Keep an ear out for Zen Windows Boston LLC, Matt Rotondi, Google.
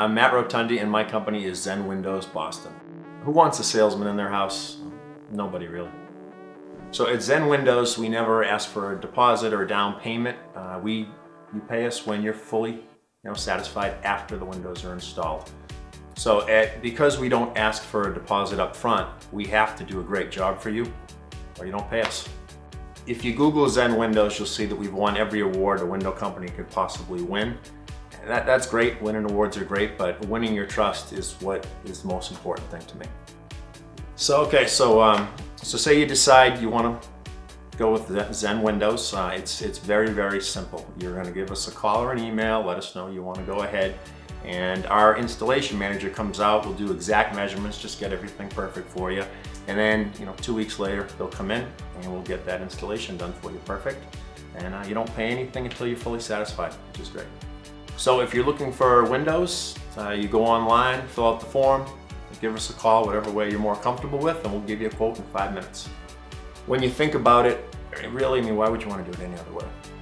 I'm Matt Rotondi and my company is Zen Windows Boston. Who wants a salesman in their house? Nobody really. So at Zen Windows, we never ask for a deposit or a down payment. You pay us when you're fully satisfied after the windows are installed. So because we don't ask for a deposit up front, we have to do a great job for you or you don't pay us. If you Google Zen Windows, you'll see that we've won every award a window company could possibly win. That's great, winning awards are great, but winning your trust is what is the most important thing to me. So, okay, so say you decide you want to go with Zen Windows. It's very, very simple. You're going to give us a call or an email, let us know you want to go ahead, and our installation manager comes out, we'll do exact measurements, just get everything perfect for you, and then 2 weeks later they'll come in and we'll get that installation done for you perfect, and you don't pay anything until you're fully satisfied, which is great. So if you're looking for windows, you go online, fill out the form, give us a call, whatever way you're more comfortable with, and we'll give you a quote in 5 minutes. When you think about it, really, why would you want to do it any other way?